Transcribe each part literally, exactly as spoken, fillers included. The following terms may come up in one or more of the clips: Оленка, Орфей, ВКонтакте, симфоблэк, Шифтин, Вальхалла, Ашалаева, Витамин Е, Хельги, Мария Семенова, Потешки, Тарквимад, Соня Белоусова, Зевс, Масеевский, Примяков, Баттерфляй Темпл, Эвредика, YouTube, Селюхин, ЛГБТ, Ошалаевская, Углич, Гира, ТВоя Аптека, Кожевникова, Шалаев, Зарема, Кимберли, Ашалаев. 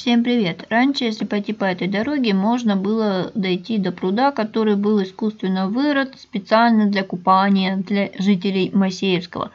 Всем привет! Раньше, если пойти по этой дороге, можно было дойти до пруда, который был искусственно вырыт специально для купания для жителей Масеевского.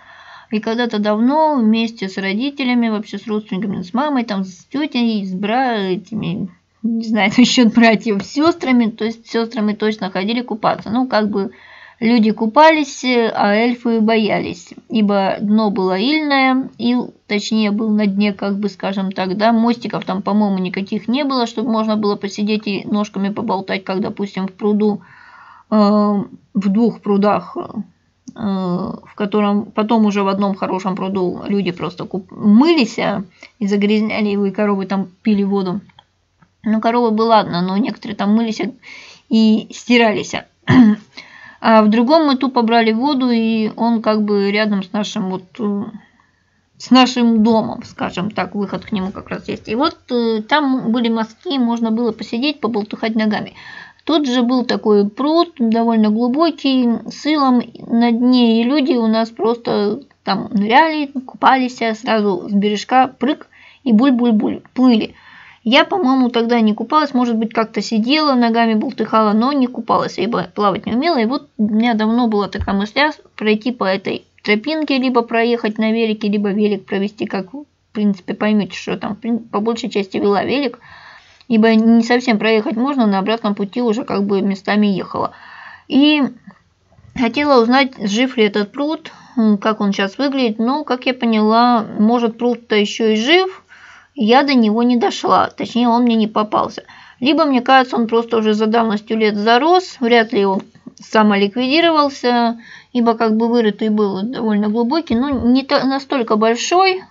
И когда-то давно вместе с родителями, вообще с родственниками, с мамой, там, с тетей, с братьями, не знаю, еще братьев, с сестрами, то есть с сестрами точно ходили купаться. Ну, как бы люди купались, а эльфы боялись, ибо дно было ильное, ил, точнее, был на дне, как бы, скажем так, да, мостиков там, по-моему, никаких не было, чтобы можно было посидеть и ножками поболтать, как, допустим, в пруду, э, в двух прудах, в котором потом уже в одном хорошем пруду люди просто куп... мылись и загрязняли его, и коровы там пили воду. Ну, коровы бы ладно, но некоторые там мылись и стирались. А в другом мы тупо брали воду, и он как бы рядом с нашим вот с нашим домом, скажем так, выход к нему как раз есть. И вот там были мостки, можно было посидеть, поболтухать ногами. Тут же был такой пруд, довольно глубокий, с илом на дне, и люди у нас просто там ныряли, купались, сразу с бережка прыг и буль-буль-буль, плыли. Я, по-моему, тогда не купалась, может быть, как-то сидела, ногами болтыхала, но не купалась, ибо плавать не умела. И вот у меня давно была такая мысля пройти по этой тропинке, либо проехать на велике, либо велик провести, как, в принципе, поймете, что там по большей части вела велик. Ибо не совсем проехать можно, на обратном пути уже как бы местами ехала. И хотела узнать, жив ли этот пруд, как он сейчас выглядит. Но, как я поняла, может, пруд-то еще и жив, я до него не дошла, точнее, он мне не попался. Либо, мне кажется, он просто уже за давностью лет зарос, вряд ли он самоликвидировался, ибо как бы вырытый был довольно глубокий, но не настолько большой,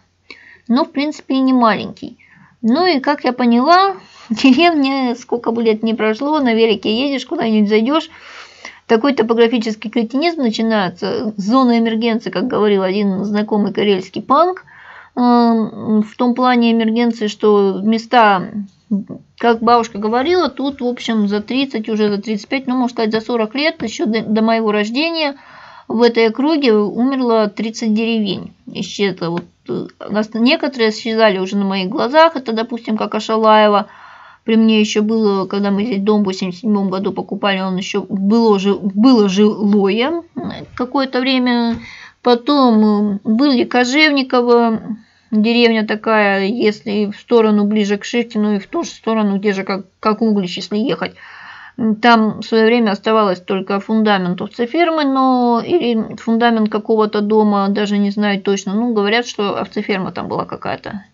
но, в принципе, и не маленький. Ну и, как я поняла, деревня, сколько бы лет не прошло, на велике едешь, куда-нибудь зайдешь, такой топографический кретинизм начинается. Зона эмергенции, как говорил один знакомый карельский панк, в том плане эмергенции, что места, как бабушка говорила, тут, в общем, за тридцать, уже за тридцать пять, ну, можно сказать, за сорок лет, еще до моего рождения, в этой округе умерло тридцать деревень. Исчезло. Вот, некоторые исчезали уже на моих глазах. Это, допустим, как Ашалаева. При мне еще было, когда мы здесь дом в восемьдесят седьмом году покупали, он еще было, было жилое какое-то время. Потом были Кожевникова, деревня такая, если в сторону ближе к Шифтину и в ту же сторону, где же как, как Углич, если ехать. Там в свое время оставалось только фундамент овцефермы, но или фундамент какого-то дома, даже не знаю точно. Ну, говорят, что овцеферма там была какая-то.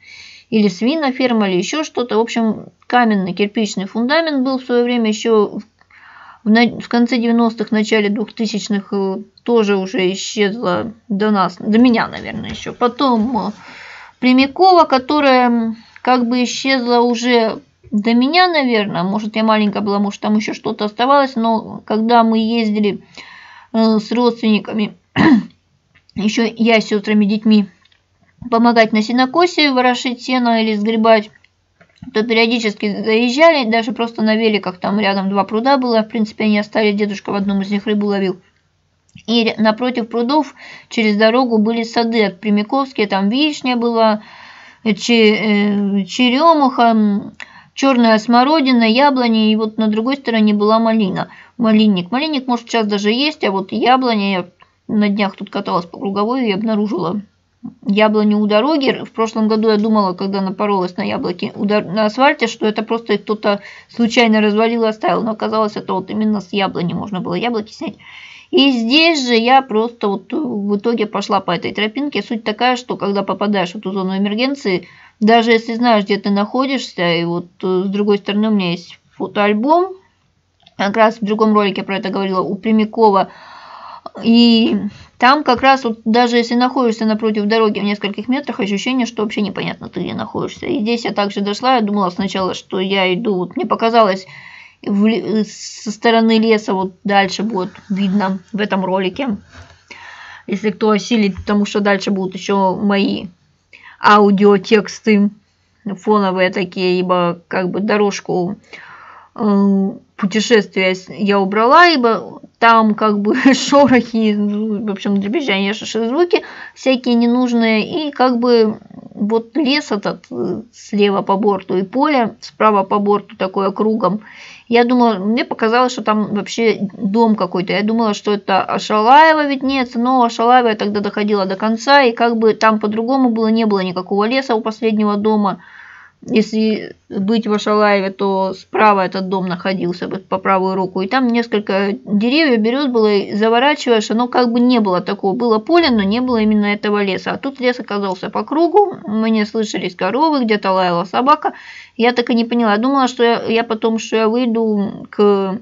Или свиноферма, или еще что-то. В общем, каменный кирпичный фундамент был в свое время еще в, на... в конце девяностых, начале двухтысячных тоже уже исчезла до нас, до меня, наверное, еще. Потом Примякова, которая как бы исчезла уже... До меня, наверное, может, я маленькая была, может, там еще что-то оставалось, но когда мы ездили э, с родственниками, еще я с сестрами, детьми, помогать на сенокосе, ворошить сено или сгребать, то периодически заезжали, даже просто на великах, там рядом два пруда было, в принципе, они оставили, дедушка в одном из них рыбу ловил. И напротив прудов через дорогу были сады примяковские, там вишня была, че, э, черемуха, черная смородина, яблони, и вот на другой стороне была малина. Малинник. Малинник, может, сейчас даже есть, а вот яблоня, я на днях тут каталась по круговой и обнаружила яблони у дороги. В прошлом году я думала, когда напоролась на яблоки на асфальте, что это просто их кто-то случайно развалил и оставил. Но оказалось, это вот именно с яблони можно было яблоки снять. И здесь же я просто вот в итоге пошла по этой тропинке. Суть такая, что когда попадаешь в эту зону эмергенции, даже если знаешь, где ты находишься, и вот с другой стороны у меня есть фотоальбом, как раз в другом ролике про это говорила, у Примякова, и там как раз вот даже если находишься напротив дороги в нескольких метрах, ощущение, что вообще непонятно, ты где находишься. И здесь я также дошла, я думала сначала, что я иду, вот мне показалось, в, со стороны леса, вот дальше будет видно в этом ролике, если кто осилит, потому что дальше будут еще мои аудиотексты фоновые такие, ибо как бы дорожку э, путешествия я убрала, ибо там как бы шорохи, в общем, дребезжание, звуки всякие ненужные, и как бы вот лес этот слева по борту и поле справа по борту такое кругом. Я думала, мне показалось, что там вообще дом какой-то. Я думала, что это Ашалаева виднеется, но Ашалаева я тогда доходила до конца, и как бы там по-другому было, не было никакого леса у последнего дома. Если быть в Ашалаеве, то справа этот дом находился бы по правую руку. И там несколько деревьев берешь было и заворачиваешь. Оно как бы не было такого. Было поле, но не было именно этого леса. А тут лес оказался по кругу. Мне слышались коровы, где-то лаяла собака. Я так и не поняла. Я думала, что я, я потом, что я выйду к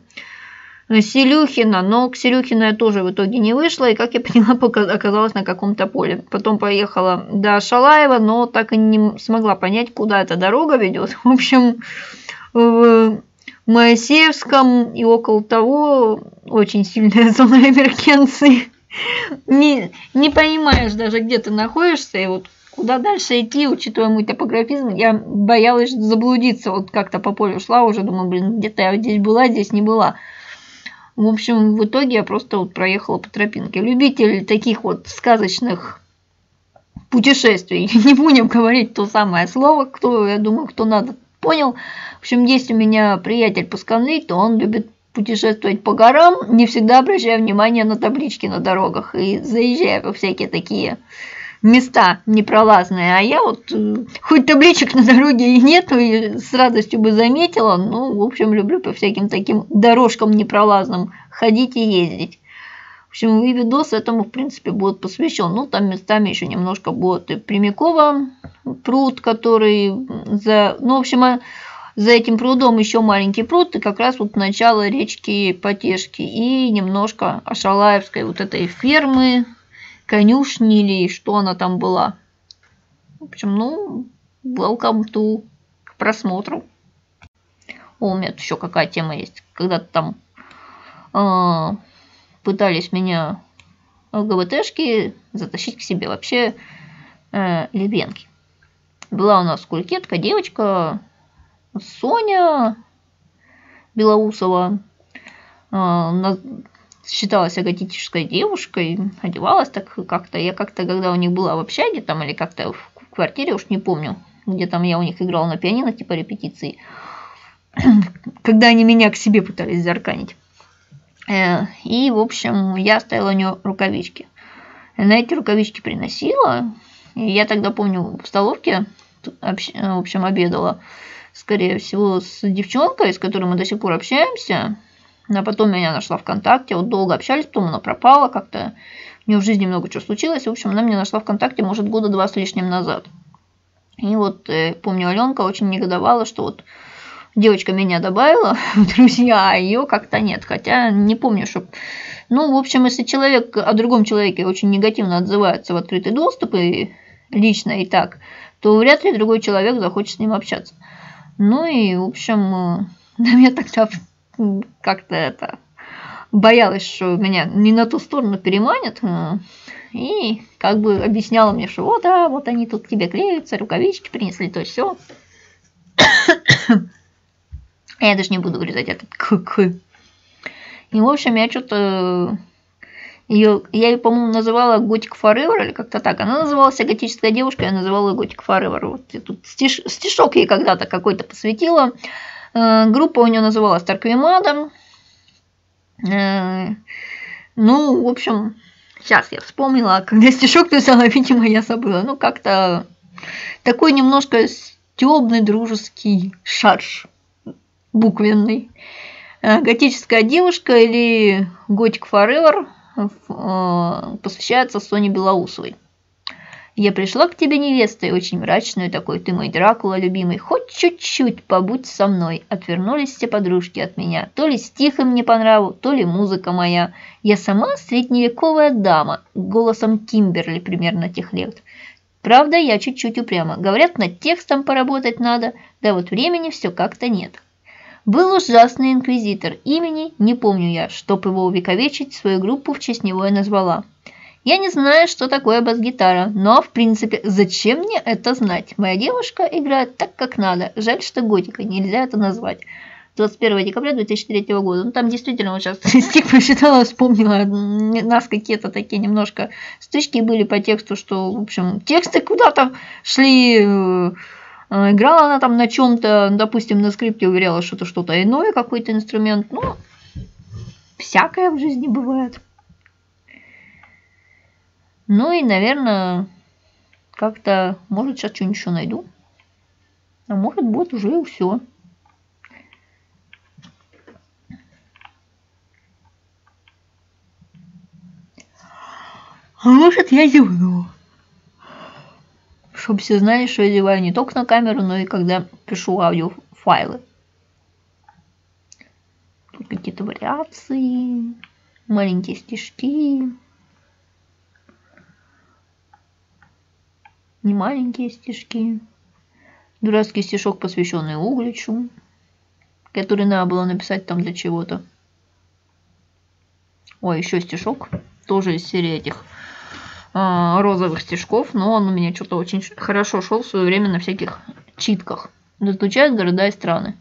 Селюхина, но к Селюхину я тоже в итоге не вышла, и, как я поняла, оказалась на каком-то поле. Потом поехала до Шалаева, но так и не смогла понять, куда эта дорога ведет. В общем, в Масеевском и около того очень сильная зона эмеркенции. Не, не понимаешь даже, где ты находишься, и вот куда дальше идти, учитывая мой топографизм, я боялась заблудиться. Вот как-то по полю шла уже, думаю, блин, где-то я здесь была, здесь не была. В общем, в итоге я просто вот проехала по тропинке. Любитель таких вот сказочных путешествий. Не будем говорить то самое слово, кто, я думаю, кто надо, понял. В общем, есть у меня приятель пусканный, то он любит путешествовать по горам, не всегда обращая внимание на таблички на дорогах и заезжая во всякие такие места непролазные. А я вот, хоть табличек на дороге и нету, и с радостью бы заметила, ну, в общем, люблю по всяким таким дорожкам непролазным ходить и ездить. В общем, и видос этому, в принципе, будет посвящен. Ну, там местами еще немножко будет и Примякова пруд, который за... Ну, в общем, за этим прудом еще маленький пруд, и как раз вот начало речки Потешки, и немножко Ошалаевской вот этой фермы, конюшни или что она там была. В общем, ну, welcome to, к просмотру. О, у меня еще какая тема есть. Когда-то там э, пытались меня ЛГБТшки затащить к себе. Вообще э, лесбиянки. Была у нас кулькетка, девочка Соня Белоусова. Э, на... Считалась агатической девушкой, одевалась так как-то. Я как-то, когда у них была в общаге там или как-то в квартире, уж не помню, где там я у них играла на пианино, типа репетиции, когда они меня к себе пытались зарканить. И, в общем, я оставила у нее рукавички. Она эти рукавички приносила. И я тогда, помню, в столовке, в общем, обедала, скорее всего, с девчонкой, с которой мы до сих пор общаемся. Она потом меня нашла ВКонтакте, вот долго общались, потом она пропала как-то, у нее в жизни много чего случилось, в общем, она меня нашла ВКонтакте, может, года два с лишним назад. И вот, помню, Оленка очень негодовала, что вот девочка меня добавила в друзья, а ее как-то нет, хотя не помню, что... Ну, в общем, если человек о другом человеке очень негативно отзывается в открытый доступ, и лично и так, то вряд ли другой человек захочет с ним общаться. Ну и, в общем, на меня тогда... как-то это боялась, что меня не на ту сторону переманят, и как бы объясняла мне, что вот, да, вот они тут тебе клеются, рукавички принесли, то все. Я даже не буду вырезать этот к-к. И, в общем, я что-то ее, я ее, по-моему, называла Готик Форевер, или как-то так. Она называлась готическая девушка, я называла ее Готик Форевер. Вот я тут стиш... стишок ей когда-то какой-то посвятила. Группа у нее называлась Тарквимадом. Ну, в общем, сейчас я вспомнила, когда стишок писала, видимо, я забыла. Ну, как-то такой немножко стебный дружеский шарж буквенный. Готическая девушка или Готик Форевер посвящается Соне Белоусовой. Я пришла к тебе невестой, очень мрачной такой, ты мой Дракула любимый, хоть чуть-чуть побудь со мной. Отвернулись все подружки от меня, то ли стих им не по нраву, то ли музыка моя. Я сама средневековая дама, голосом Кимберли примерно тех лет. Правда, я чуть-чуть упряма, говорят, над текстом поработать надо, да вот времени все как-то нет. Был ужасный инквизитор, имени не помню я, чтоб его увековечить, свою группу в честь него я назвала. Я не знаю, что такое бас-гитара, но, в принципе, зачем мне это знать? Моя девушка играет так, как надо. Жаль, что готика, нельзя это назвать. двадцать первого декабря две тысячи третьего года. Ну, там действительно вот сейчас стих прочитала, вспомнила. У нас какие-то такие немножко стычки были по тексту, что, в общем, тексты куда-то шли. Играла она там на чем-то, допустим, на скрипке, уверяла, что это что-то иное, какой-то инструмент. Ну, всякое в жизни бывает. Ну и, наверное, как-то, может, сейчас что-нибудь еще найду. А может, будет уже и все. А может, я зевну. Чтобы все знали, что я зеваю не только на камеру, но и когда пишу аудиофайлы. Тут какие-то вариации, маленькие стишки. Не маленькие стишки. Дурацкий стишок, посвященный Угличу, который надо было написать там для чего-то. Ой, еще стишок. Тоже из серии этих э, розовых стишков, но он у меня что-то очень хорошо шел в свое время на всяких читках. Разлучают города и страны.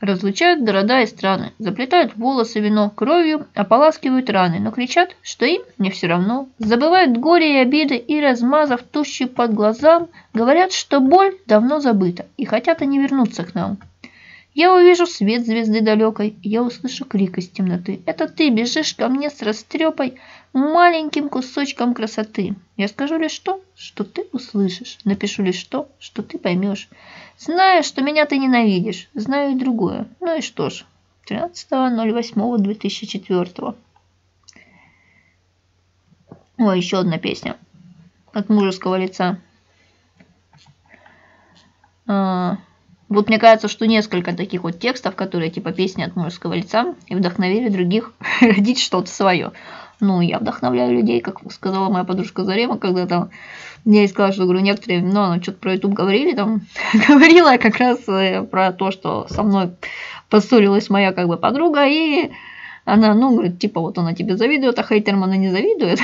Разлучают города и страны. Заплетают волосы вино кровью, ополаскивают раны, но кричат, что им не все равно. Забывают горе и обиды и, размазав тущи под глазам, говорят, что боль давно забыта и хотят они вернуться к нам. Я увижу свет звезды далекой, я услышу крик из темноты. Это ты бежишь ко мне с растрепой, маленьким кусочком красоты. Я скажу лишь то, что ты услышишь, напишу лишь то, что ты поймешь. Знаю, что меня ты ненавидишь, знаю и другое. Ну и что ж, тринадцатого ноль восьмого две тысячи четвёртого. О, еще одна песня от мужеского лица. А... Вот мне кажется, что несколько таких вот текстов, которые типа песни от мужского лица, и вдохновили других родить что-то свое. Ну, я вдохновляю людей, как сказала моя подружка Зарема, когда там я ей сказала, что, говорю, некоторые, ну, она что-то про YouTube говорили, там, говорила как раз про то, что со мной поссорилась моя, как бы, подруга, и она, ну, говорит, типа, вот она тебе завидует, а хейтерам она не завидует.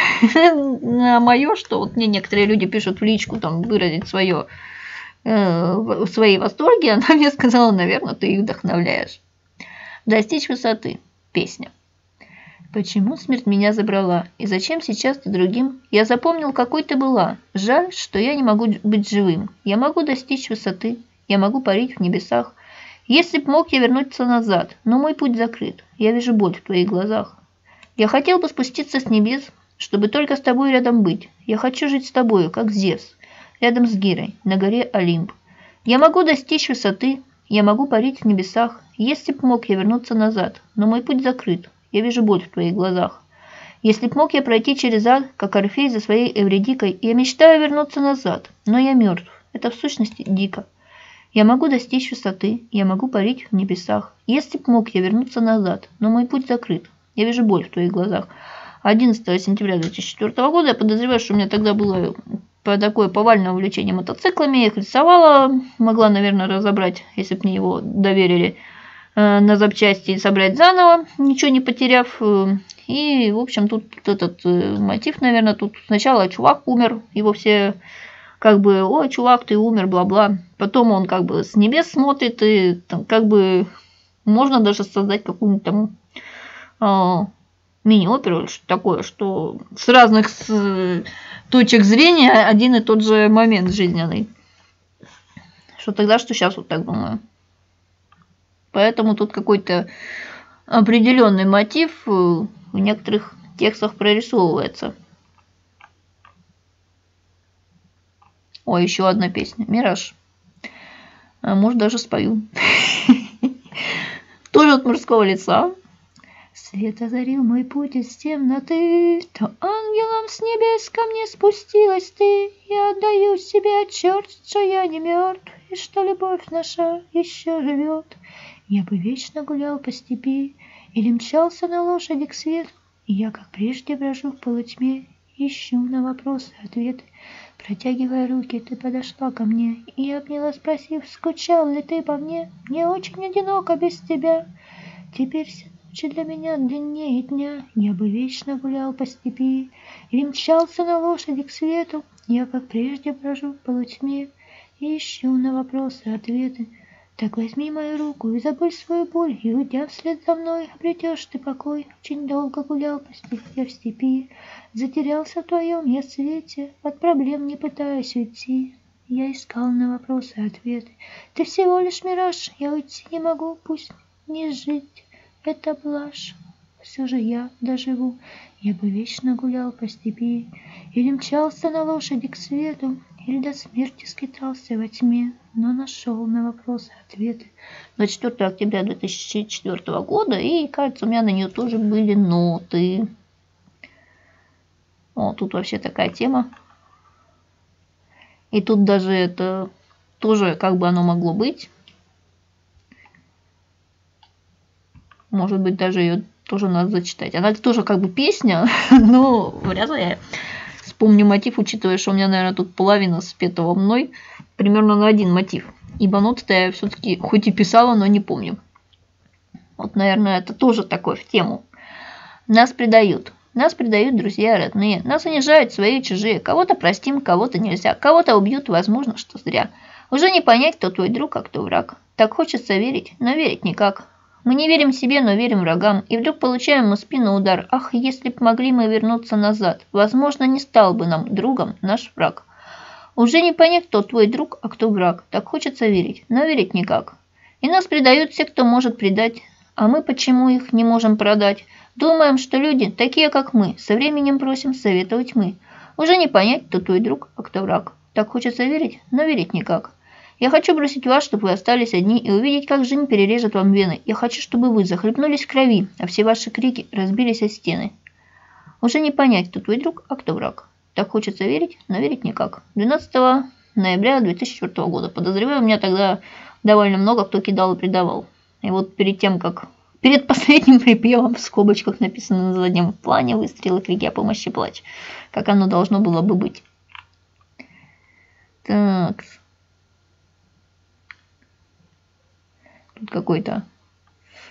А мое, что вот мне некоторые люди пишут в личку, там, выразить свое... в своей восторге, она мне сказала, наверное, ты их вдохновляешь. Достичь высоты. Песня. Почему смерть меня забрала? И зачем сейчас ты другим? Я запомнил, какой ты была. Жаль, что я не могу быть живым. Я могу достичь высоты. Я могу парить в небесах. Если б мог я вернуться назад, но мой путь закрыт. Я вижу боль в твоих глазах. Я хотел бы спуститься с небес, чтобы только с тобой рядом быть. Я хочу жить с тобою, как Зевс. Рядом с Гирой, на горе Олимп. Я могу достичь высоты, я могу парить в небесах, если б мог я вернуться назад, но мой путь закрыт, я вижу боль в твоих глазах. Если б мог я пройти через ад, как Орфей за своей Эвредикой, я мечтаю вернуться назад, но я мертв, это в сущности дико. Я могу достичь высоты, я могу парить в небесах, если б мог я вернуться назад, но мой путь закрыт, я вижу боль в твоих глазах. одиннадцатого сентября две тысячи четвёртого года, я подозреваю, что у меня тогда было... по такое повальное увлечение мотоциклами, я их рисовала, могла, наверное, разобрать, если бы мне его доверили, на запчасти и собрать заново, ничего не потеряв. И, в общем, тут этот мотив, наверное, тут сначала чувак умер, его все как бы, о, чувак, ты умер, бла-бла. Потом он как бы с небес смотрит, и там как бы можно даже создать какую-нибудь там... мини-оперу или что-то такое, что с разных с точек зрения один и тот же момент жизненный. Что тогда, что сейчас, вот так думаю. Поэтому тут какой-то определенный мотив в некоторых текстах прорисовывается. О, еще одна песня. Мираж. Может, даже спою. Тоже от мужского лица. Свет озарил мой путь из темноты, то ангелом с небес ко мне спустилась ты. Я отдаю себе отчет, что я не мертв, и что любовь наша еще живет. Я бы вечно гулял по степи или мчался на лошади к свету, и я, как прежде, брожу в полутьме, ищу на вопросы ответы. Протягивая руки, ты подошла ко мне, и я обняла, спросив, скучал ли ты по мне. Мне очень одиноко без тебя, теперь все для меня длиннее дня, я бы вечно гулял по степи и мчался на лошади к свету, я, как прежде, брожу в полутьме и ищу на вопросы ответы. Так возьми мою руку и забудь свою боль, и, уйдя вслед за мной, обретешь ты покой. Очень долго гулял по степи, в степи, затерялся в твоем я свете, от проблем не пытаясь уйти. Я искал на вопросы ответы. Ты всего лишь мираж, я уйти не могу, пусть не жить, это блажь. Все же я доживу, я бы вечно гулял по степи, или мчался на лошади к свету, или до смерти скитался во тьме, но нашел на вопросы ответы. двадцать четвёртого октября две тысячи четвёртого года, и, кажется, у меня на нее тоже были ноты. О, тут вообще такая тема. И тут даже это тоже как бы оно могло быть. Может быть, даже ее тоже надо зачитать. Она тоже как бы песня, но вряд ли я вспомню мотив, учитывая, что у меня, наверное, тут половина спетого мной примерно на один мотив. Ибо ноты-то я все-таки хоть и писала, но не помню. Вот, наверное, это тоже такое в тему. Нас предают. Нас предают друзья, родные. Нас унижают свои и чужие. Кого-то простим, кого-то нельзя. Кого-то убьют, возможно, что зря. Уже не понять, кто твой друг, а кто враг. Так хочется верить, но верить никак. Мы не верим себе, но верим врагам, и вдруг получаем мы спину удар. Ах, если б могли мы вернуться назад, возможно, не стал бы нам другом наш враг. Уже не понять, кто твой друг, а кто враг. Так хочется верить, но верить никак. И нас предают все, кто может предать, а мы почему их не можем продать? Думаем, что люди, такие как мы, со временем просим советовать мы. Уже не понять, кто твой друг, а кто враг. Так хочется верить, но верить никак. Я хочу бросить вас, чтобы вы остались одни, и увидеть, как жизнь перережет вам вены. Я хочу, чтобы вы захлебнулись в крови, а все ваши крики разбились о стены. Уже не понять, кто твой друг, а кто враг. Так хочется верить, но верить никак. двенадцатого ноября две тысячи четвёртого года. Подозреваю, у меня тогда довольно много кто кидал и предавал. И вот перед тем, как... Перед последним припевом в скобочках написано на заднем плане «Выстрелы, крики о помощи, плач». Как оно должно было бы быть. Так... Тут какой-то,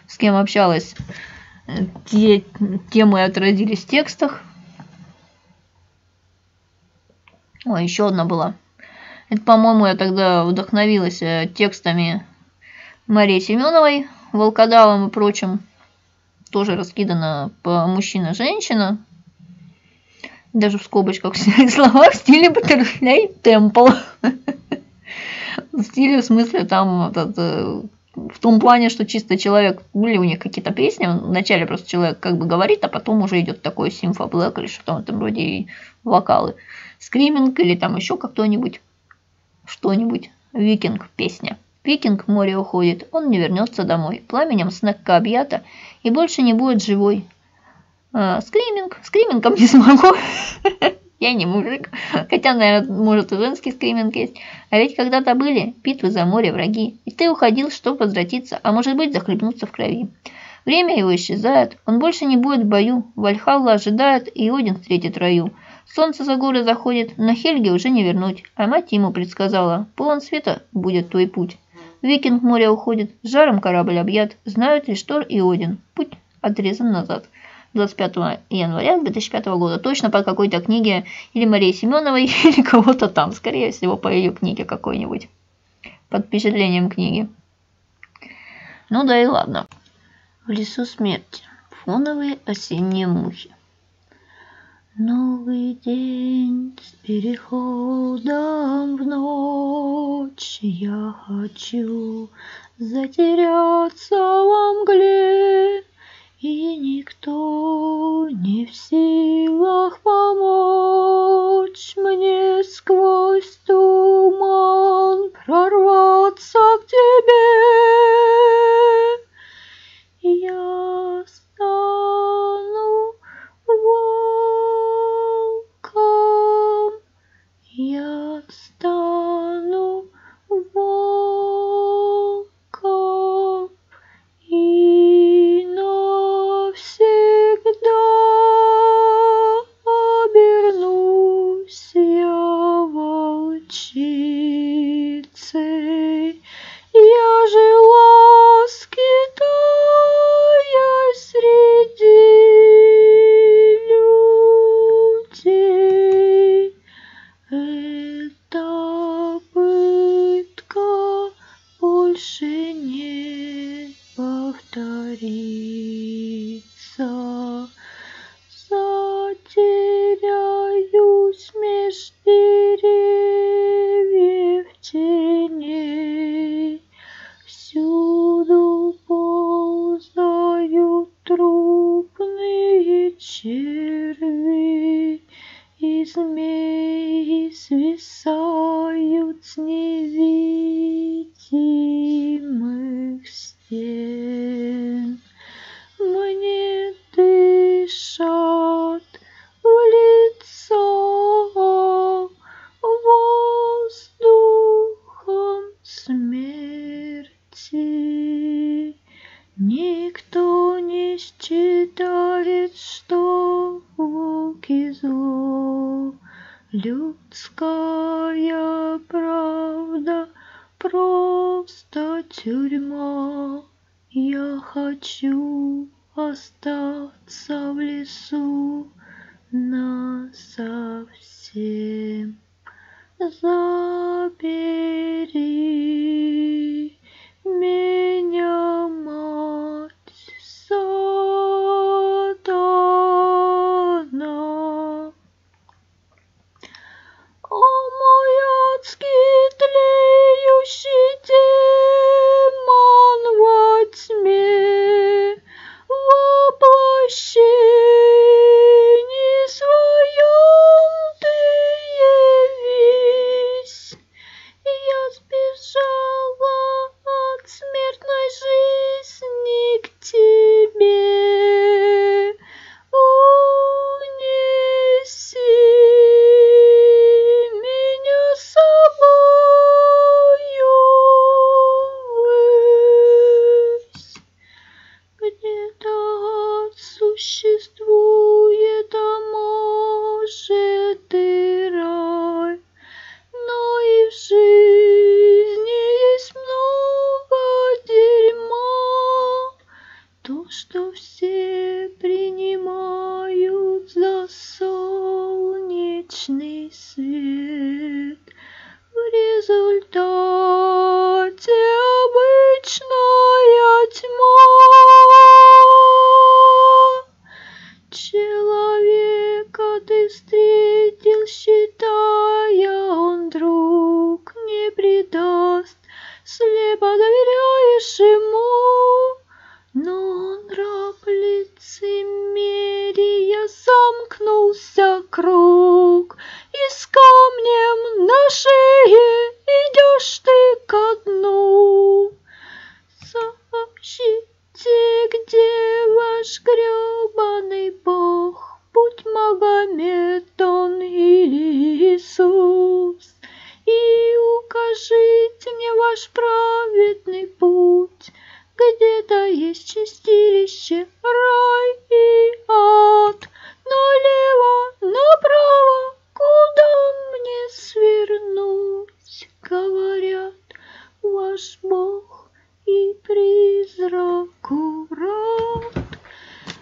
с кем общалась, те темы отразились в текстах. О, еще одна была. Это, по-моему, я тогда вдохновилась текстами Марии Семеновой, Волкодавом и прочим. Тоже раскидано по мужчина-женщина. Даже в скобочках слова в стиле Баттерфляй Темпл. В стиле, в смысле, там этот... В том плане, что чисто человек, были у них какие-то песни, вначале просто человек как бы говорит, а потом уже идет такой симфоблэк или что-то в этом роде, и вокалы. Скриминг или там еще как-то-нибудь, что-нибудь. Викинг песня. Викинг в море уходит, он не вернется домой, пламенем снегка объята и больше не будет живой. А, скриминг, скримингом не смогу. Я не мужик, хотя, наверное, может и женский скриминг есть. А ведь когда-то были битвы за море враги, и ты уходил, чтобы возвратиться, а может быть захлебнуться в крови. Время его исчезает, он больше не будет в бою, Вальхалла ожидает, и Один встретит раю. Солнце за горы заходит, но Хельги уже не вернуть, а мать ему предсказала, полон света будет твой путь. Викинг моря уходит, жаром корабль объят, знают лишь Тор и Один, путь отрезан назад. двадцать пятого января две тысячи пятого года. Точно по какой-то книге или Марии Семеновой, или кого-то там. Скорее всего, по ее книге какой-нибудь. Под впечатлением книги. Ну да и ладно. В лесу смерти. Фоновые осенние мухи. Новый день с переходом в ночь. Я хочу затеряться во мгле. И никто не в силах помочь мне сквозь туман прорваться к тебе. Я стану волком, я стану волком. И всегда обернусь я волчицей. Я жила, скитая среди людей. Это пытка больше. Писают с невидимых стен. Мне дышат в лицо воздухом смерти. Никто не считает, что волки зло. Людская правда просто тюрьма. Я хочу остаться в лесу насовсем. Забери меня, мать сатана. О, мой адский тлеющий демон во тьме, воплощении своем ты явись. Я сбежала от смертной жизни к тебе. Унеси меня с собою ввысь. Где-то существует, а может и рай, но и в жизни есть много дерьма. То, что все принимают за солнечный свет, в результате обычная тьма. Человека ты встретил, считая, он друг не предаст, слепо доверяешь ему, но он раб лицемерия. Замкнулся круг, и с камнем на шее идешь ты ко дну. Сообщите, где ваш грёбаный бог, будь Магомед он или Иисус, и укажите мне ваш праведный путь. Где-то есть чистилище, рай и ад, налево, направо, куда мне свернуть? Говорят, ваш бог и призраку рад.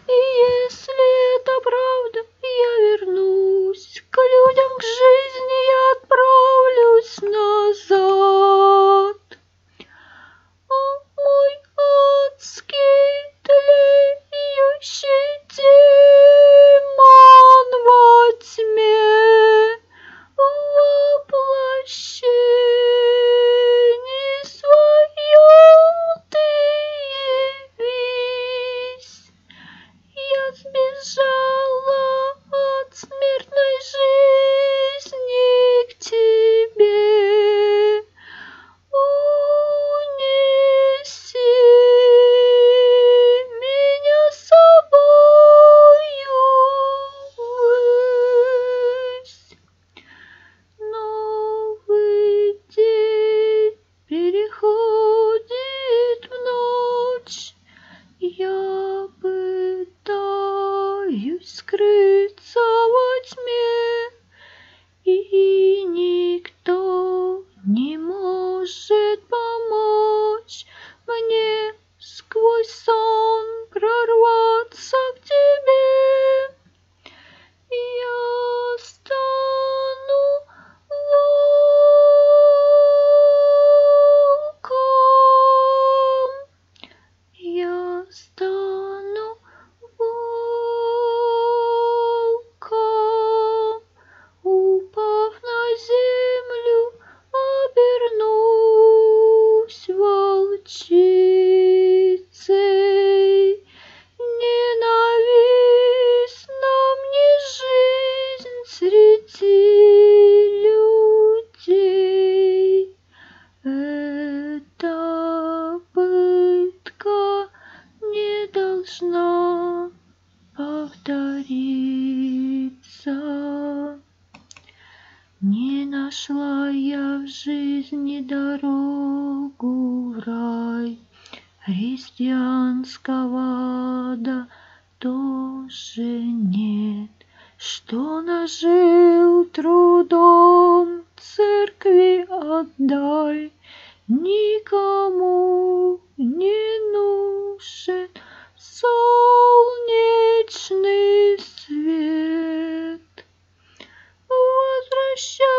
И если это правда, я вернусь к людям, к жизни я отправлюсь назад. О, мой адский тлеющий демон во тьме, воплощении своем ты явись. Я сбежала от смертной жизни к тебе. Унеси меня с собою ввысь. Новый день переходит в ночь. Я пытаюсь скрыться во тьме, и никто не может помочь мне сквозь сон прорваться к тебе. Я стану волком. Я стану волком, упав на землю, обернусь. не нашла я в жизни дорогу в рай, христианского ада тоже нет. Что нажил трудом, церкви отдай, никому не нужен солнечный свет. Возвращаюсь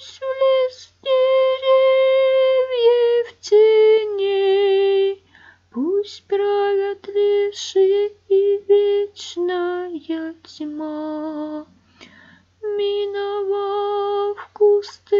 в лес деревьев теней, пусть правят лешие и вечная тьма. Миновав кусты